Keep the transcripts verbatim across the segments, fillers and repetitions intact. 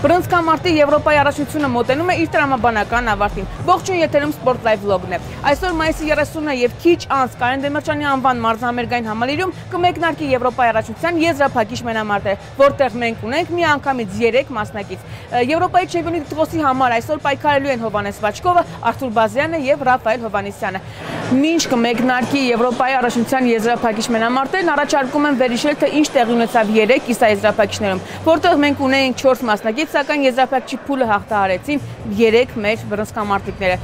Բրոնզկամարտի Եվրոպայի առաջնությունը մոտենում է իր դրամաբանական ավարտին։ Ողջույն, եթերում Sport Live Vlog-ն է։ Այսօր մայիսի երեսունն է եւ քիչ անց Կարեն Դեմիրճյանի անվան մարզահամերգային համալիրում կմեկնարկի Եվրոպայի առաջնության եզրափակիչ մենամարտը, որտեղ մենք ունենք միանգամից երեք մասնակից։ Եվրոպայի չեմպիոնի տիտղոսի համար այսօր պայքարելու են Հովհաննես Վաչկովը, Արթուր Բազյանը եւ Ռաֆայել Հովանիսյանը։ Մինչ կմեկնարկի Եվրոպայի առաջնության եզրափակիչ մենամարտերն առաջարկում են վերհիշել, թե ինչ տեղի ունեցավ երեք իսայեզրափակիչներում, որտեղ մենք ունենք չորս մասնակից, սակայն եզրափակիչի փուլը հաղթահարեցին երեք մեր բրոնզկամարտիկները։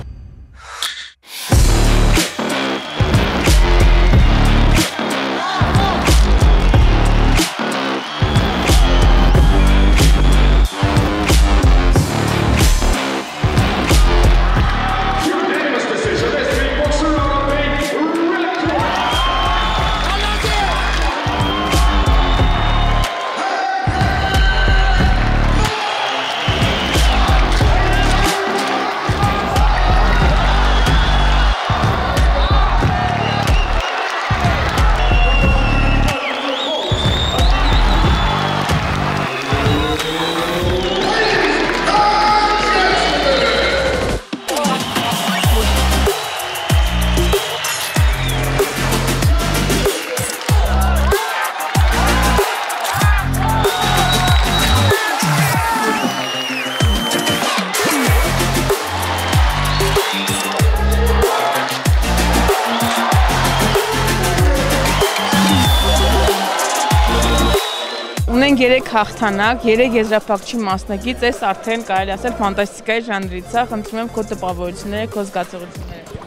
Երեք հաղթանակ, երեք եզրափակիչի մասնակից, այս արդեն կարելի ասել ֆանտաստիկայի ժանրից է, խնդրում եմ քո տպավորությունները, քո զգացողությունները։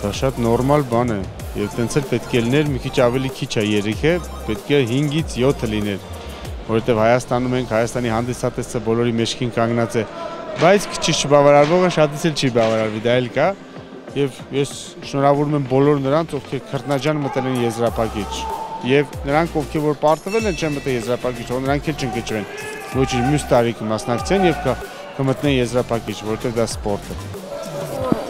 Դա շատ նորմալ բան է, եւ տենց էլ պետք է լիներ, մի քիչ ավելի քիչ է երեքը, պետք է հինգից յոթը լիներ, որովհետեւ Հայաստանում ենք, Հայաստանի հանդիսատեսը բոլորի մեջքին կանգնած է, բայց քիչ չբավարարվողը շատից էլ չի բավարարվի, դա էլ կա, եւ ես շնորհավորում եմ բոլոր նրանց, ովքեր քրտնաջան մտել են եզրափակիչ։ Եվ նրանք ովքեր որ պարտվել են չեն մտել եզրափակիչ, նրանք էլ չընկճվեն, ոչ էլ մյուս տարիքի մասնակցեն եւ կմտնեն եզրափակիչ, որտեղ դա սպորտ է։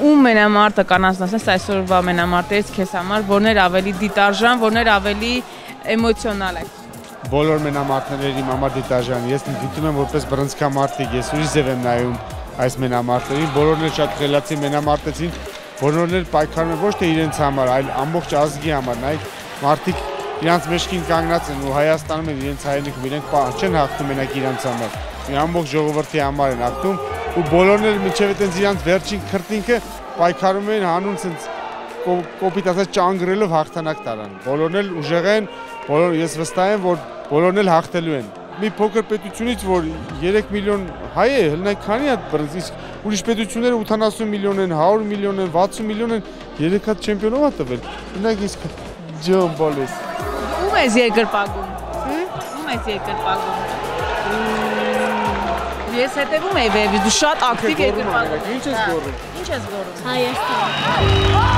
Ու մենամարտը կանանցնես այսօրվա մենամարտից քեզ համար որներ ավելի դիտարժան, որներ ավելի էմոցիոնալ են։ Բոլոր մենամարտներն իմ համար դիտարժան, ես դիտում եմ որպես բրոնզկամարտիկ, ես ուրիշ ձև եմ նայում այս մենամարտերին, բոլորն էլ շատ խելացի մենամարտեցին, բոլորն էլ պայքարում են ոչ թե իրենց համար, այլ ամբողջ ազգի համար, նայեք մարտիկ Իրանց մեջքին կանգնած են ու Հայաստանում են իրենց հայրենիքը, իրենք չեն հաղթում մենակ իրանց համար, ամբողջ ժողովրդի համար են հաղթում ու բոլորն էլ մինչև այդպես իրանց վերջին քրտինքը պայքարում են հանուն ցենց կոպիտ ասած ճանգռելով հաղթանակ տարան։ Բոլորն էլ ուժեղ են, բոլոր ես վստահ եմ, որ բոլորն էլ հաղթելու են։ Մի փոքր պետությունից, որ երեք միլիոն հայ է, հենց քանի հատ բրոնզ, ուրիշ պետությունները ութանասուն միլիոն են, հարյուր միլիոն են, վաթսուն միլիոն են, երեք հատ չեմպիոնով է տվել։ Հենց իսկ ջոն բոլես։ Cum ai zis că pagum? Cum ai zis că pagum? Este te cum ai văzut dușat activ e că pagum. Ince zgorul. Ince zgorul. Hai este.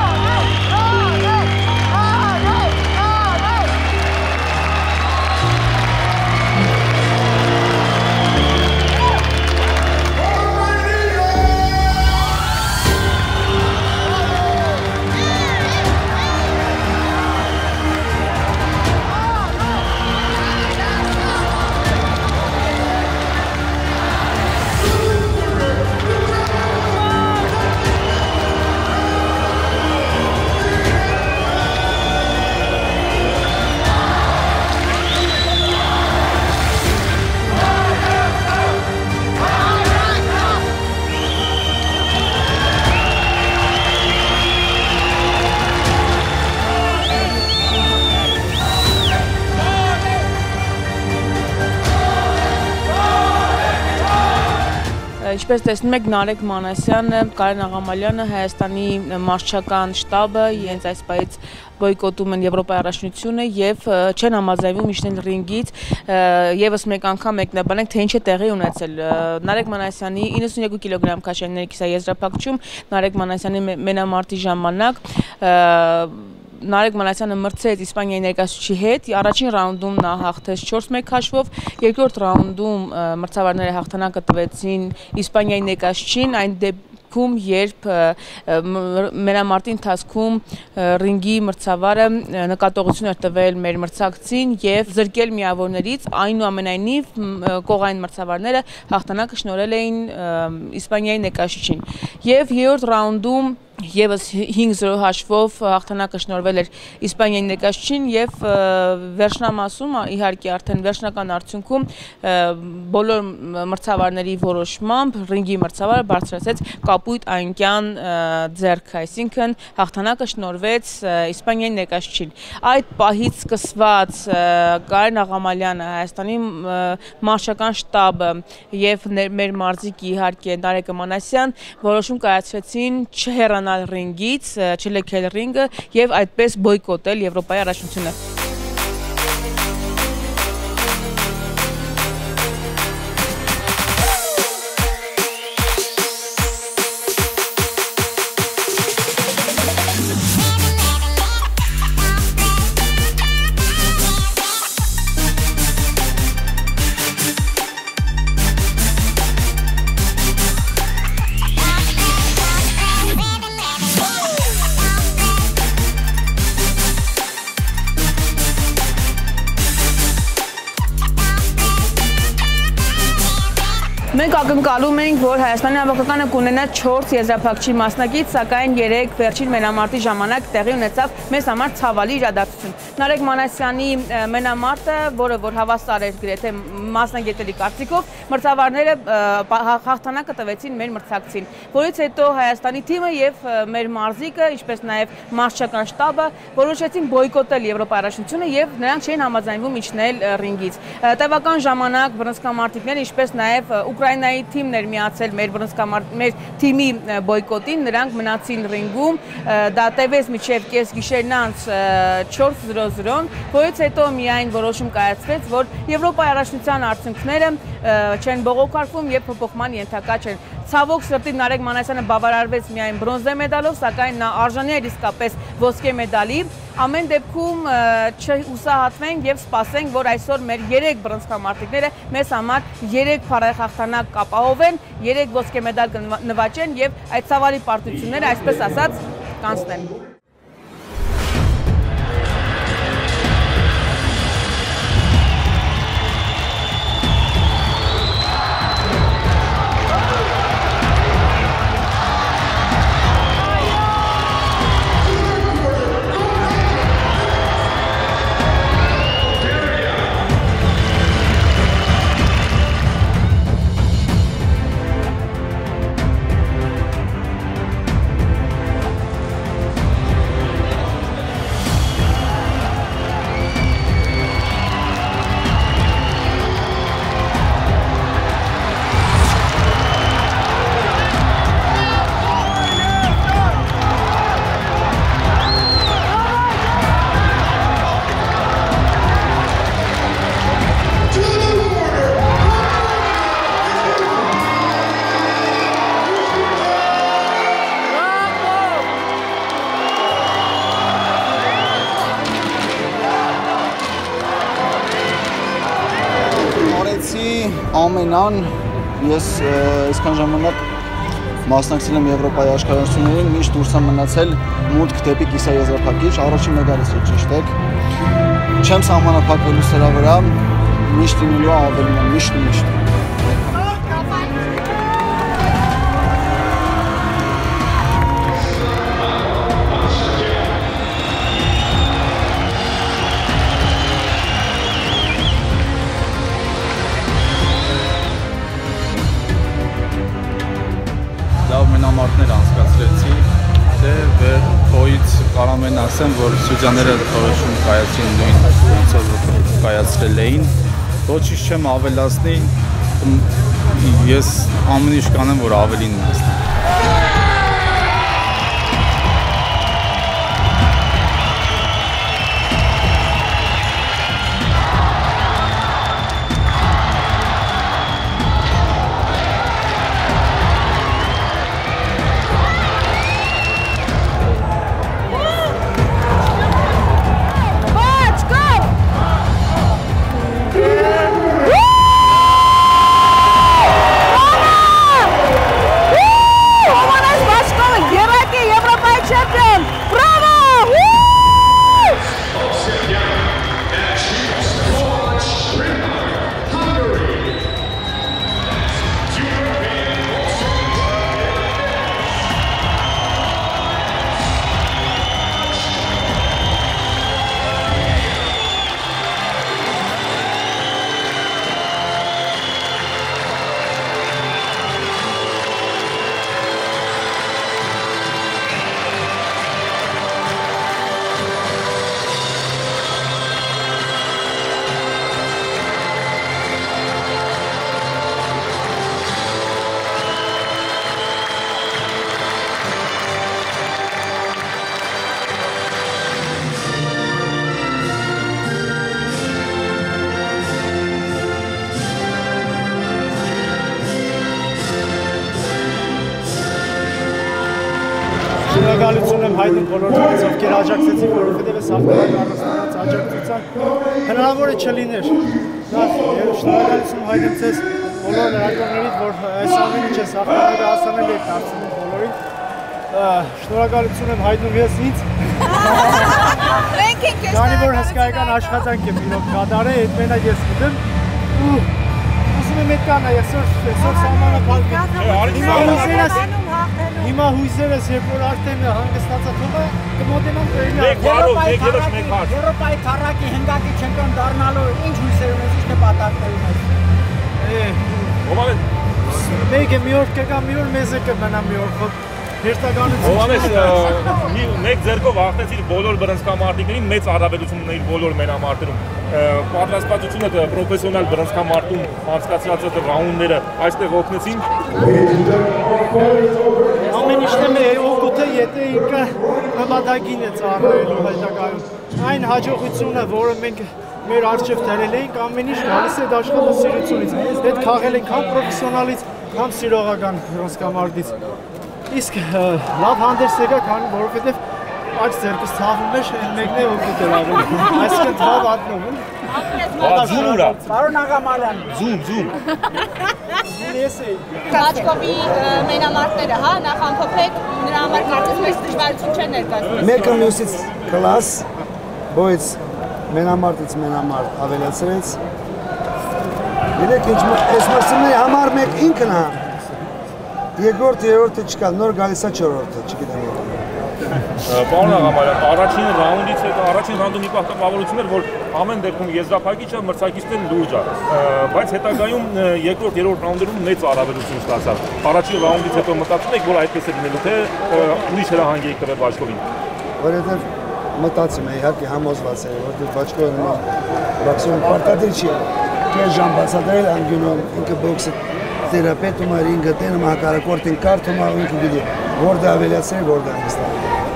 Ինչպես տեսնում եք, Նարեկ Մանասյանը, Կարեն Աղամալյանը, Հայաստանի մարզչական շտաբը իրենց այս պահից բոյկոտում են Եվրոպայի առաջնությունը եւ չեն համաձայնվում իջնել ռինգից, եւս մեկ անգամ մեկնաբանենք, թե ինչ է տեղի ունեցել։ Նարեկ Մանասյանի իննսուներկու կիլոգրամ քաշանների կիսաեզրափակիչում, Նարեկ Մանասյանի մենամարտի ժամանակ Narek Manasyan-ը մրցեց Իսպանիայի ներկայացուցիչի հետ, առաջին ռաունդում նա հաղթեց չորս մեկ քաշվով, երկրորդ ռաունդում մրցավարները հաղթանակը տվեցին Իսպանիայի ներկայացուցիչին, այն Cum երբ մենամարտի ընթացքում ռինգի մրցավարը նկատողություն էր տվել մեր մրցակցին եւ զրկել միավորներից, այնուամենայնիվ կողային մրցավարները հաղթանակը շնորհել էին Իսպանիայի ներկայացուցիչին եւ երրորդ ռաունդում եւս հինգ-զրո հաշվով հաղթանակը շնորհվել էր Իսպանիայի ներկայացուցիչին եւ վերջնամասում իհարկե արդեն վերջնական արդյունքում բոլոր մրցավարների որոշմամբ ռինգի մրցավարը բարձրացեց կապույտ անկյան ձեռքը, այսինքն հաղթանակը շնորհվեց Իսպանիայի ներկայացուցիչին։ Այդ պահից սկսված Կարեն Աղամալյանը, Հայաստանի մարշական շտաբը եւ մեր մարզիկի իհարկե Նարեկ Մանասյան որոշում կայացրեցին չհեռանալ ռինգից, չլքել ռինգը եւ այդպես բոյկոտել Եվրոպայի առաջնությունը։ Մենք ակնկալում ենք, որ Հայաստանի հավաքականը կունենա չորս եզրափակիչի մասնակից, սակայն երեք վերջին մենամարտի ժամանակ տեղի ունեցավ մեզ համար ցավալի իրադարձություն։ Նարեկ Մանասյանի մենամարտը, որը որ հավասար էր գրեթե մասնագետների կարծիքով, մրցավարները հաղթանակը տվեցին մեր մրցակցին, որից հետո Հայաստանի թիմը եւ մեր մարզիկը, ինչպես նաեւ մարզչական շտաբը որոշեցին բոյկոտել Եվրոպայի առաջնությունը եւ նրանք չէին համաձայնվում իջնել ռինգից։ Տևական ժամանակ բռնցքամարտիկները, ինչպես նաեւ Ուկրաինայի թիմն էր միացել մեր բռնցքամարտ մեր թիմի բոյկոտին, նրանք մնացին ռինգում, դա տևեց մինչև կես գիշերն անց չորս զրո զրոն, որից հետո միայն որոշում կայացվեց, որ Եվրոպայի առաջնության արդյունքները չեն բողոքարկվում եւ փոփոխման ենթակա չեն։ Ցավոք սրտի Նարեկ Մանասյանը բավարարվեց միայն բրոնզե մեդալով, սակայն նա արժանի էր իսկապես ոսկե մեդալի։ Ամեն դեպքում չհուսահատվենք եւ սպասենք, որ այսօր մեր երեք բռնցքամարտիկները մեզ համար երեք փառահեղ հաղթանակ կապահովեն, երեք ոսկե մեդալ կնվաճեն եւ այդ ցավալի պարտությունները, այսպես ասած, կանցնեն։ Ամենան ես այսքան ժամանակ մասնակցել եմ Եվրոպայի աշխարհաշնչներին, միշտ դուրս եմ մնացել մուտք դեպի կիսաեզրափակիչ, առաջին մեդալս է ճիշտ է։ Չեմ սահմանափակվելու սրա վրա, միշտ լինելու ավելին եմ, միշտ միշտ։ Մենամարտներ անցկացրեցի, թե վերքոից կարող եմ ասեմ, որ սյուժաները որոշում կայացին նույն ոնց կայացրել էին, ոչինչ չեմ ավելացնի, ես ամեն ինչ կանեմ, որ ավելին մասնակցեմ։ Oh my Շնորհակալություն եմ հայտնում բոլոր ձեզ, ովքեր աջակցեցին, որովհետև այս հաղթանակի առանց աջակցության հնարավոր է չլիներ։ Շնորհակալություն հայտնում ձեզ բոլոր լրագրողներին, որ այս ամենը չես հաղթանակը հասանել եք դարձնում բոլորին։ Շնորհակալություն եմ հայտնում ես ինձ։ Մենք ենք ես։ Քանի որ հսկայական աշխատանք եմ իրոք կատարել, այդ մենակ ես գիտեմ ու ասում եմ այդքան է, այսօր սահմանը բացվում է։ Հիմա հույսերս երբ որ արդեն հանգստացած եմ, կմոտենամ վերջին Եվրոպայի քառակի հնգակի չեմպիոն դառնալու ինչ հույսեր ունես, ինչ նպատակներ ունես։ Մեկ է մի օր կգա, մի օր մեզ է կմնա, մի օր խոտ հերթականություն։ Մեկ ձեռքով հաղթեցիր բոլոր բռնցքամարտիկներին, մեծ առավելություն ունեիր բոլոր մենամարտերում։ Պատրաստվածությունը դա պրոֆեսիոնալ բռնցքամարտում անցկացրած այդ ռաունդները այստեղ օգնեցին։ Ամեն ինչն է օգուտը, եթե ինքը համատակին է ծառայելու հետագայում։ Այն հաջողությունը, որը մենք մեր արժեվ դրել էինք, ամեն ինչ գալիս է աշխարհի սիրությունից։ Այդ քաղել ենք համ պրոֆեսիոնալից, համ սիրողական բռնցքամարտից։ Իսկ լավ հանդերձ եկա, քանի որովհետև այս ձեռքս ցավում էր, այն մեկն է օգուտ էր արել։ Այսինքն ցավ ատնում եմ։ Ատնում եմ։ Պարոն Աղամալյան։ Զում, զում։ Լեսեի։ Կաչկովի մենամարտները, հա, նախ ամփոփեք, նրա համար կարծես մեծ դժվարություն չէ ներկայացնում։ Մեկը մյուսից կլաս, բայց մենամարտից մենամարտ ավելացրեց։ Գիտեք ինչ, այս մասը համար մեկ ինքն է։ Երկրորդ, երրորդը չկա, նոր գալիս է չորրորդը, չգիտեմ ո՞րը։ Պարոն Աղամալյան, առաջին ռաունդից հետո առաջին ռաունդում մի պարտավորություն էր, որ ամեն դեպքում եզրափակիչը մրցակիցներն լուրջ է, բայց հետագայում երկրորդ, երրորդ ռաունդերում մեծ առավելություն ստացավ։ Առաջին ռաունդից հետո մտածում եք, որ այդպես է լինելու, թե ուրիշ հրահանգ եք տվել Բաչկովին։ Որովհետև մտածում եմ, իհարկե համոզված եմ, որ Բաչկովը նման բոքսում պարտադիր չի, կես ժամ բացատրել անգյունում, ինքը բոքսը Terapeutul Marin Gătenă m-a caracortit în cartul m-a avut de vorda aveleasei, vorda asta.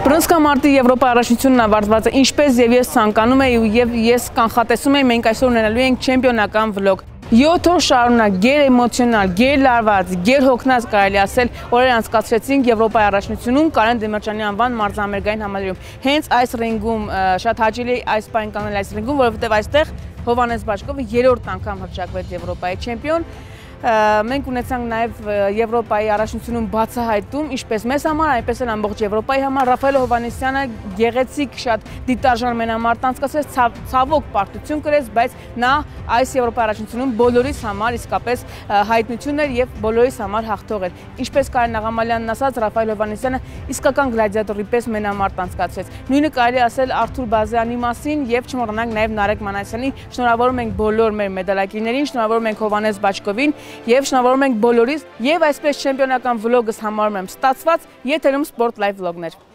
Բռնցքամարտի Եվրոպայի առաջնությունն ավարտված է, ինչպես եւ ես ցանկանում եմ եւ ես կանխատեսում եմ մենք այսօր ունենալու ենք չեմպիոնական վլոգ։ յոթ օր շարունակ գեր էմոցիոնալ, գեր լարված, գեր հոգնած կարելի ասել օրեր անցկացրեցինք Եվրոպայի առաջնությունում Կարեն Դեմիրճյանի անվան մարզամերգային համալիրում։ Հենց այս ռինգում շատ հաճելի այս պայն կանալ այս ռինգում, որովհետեւ այստեղ Հովհաննես Բաչկովը երրորդ անգամ հռչակվեց Եվրոպայի չեմպիոն։ Մենք ունեցանք նաև Եվրոպայի առաջնությունում բացահայտում, ինչպես մեզ համար, այնպես էլ ամբողջ Եվրոպայի համար, Ռաֆայել Հովանեսյանը գեղեցիկ շատ դիտարժան մենամարտ անցկացրեց, ցավոք պարտություն կրեց, բայց նա այս Եվրոպայի առաջնությունում բոլորիս համար իսկապես հայտնություն էր եւ բոլորիս համար հաղթող էր։ Ինչպես Կարեն Աղամալյանն ասաց, Ռաֆայել Հովանեսյանը իսկական գլադիատորի պես մենամարտ անցկացրեց։ Նույնը կարելի ասել Արթուր Բազյանի մասին եւ չմոռանանք նաև Նարեկ Մանասյանի։ Շնորհավորում ենք բոլոր մեր մեդալակիրներին, շնորհավորում ենք Հովհաննես Բաչկովին։ Եվ շնորհավորում ենք բոլորիս, եւ այսպես չեմպիոնական վլոգս համարում եմ ստացված, եթերում Sport Live վլոգներ։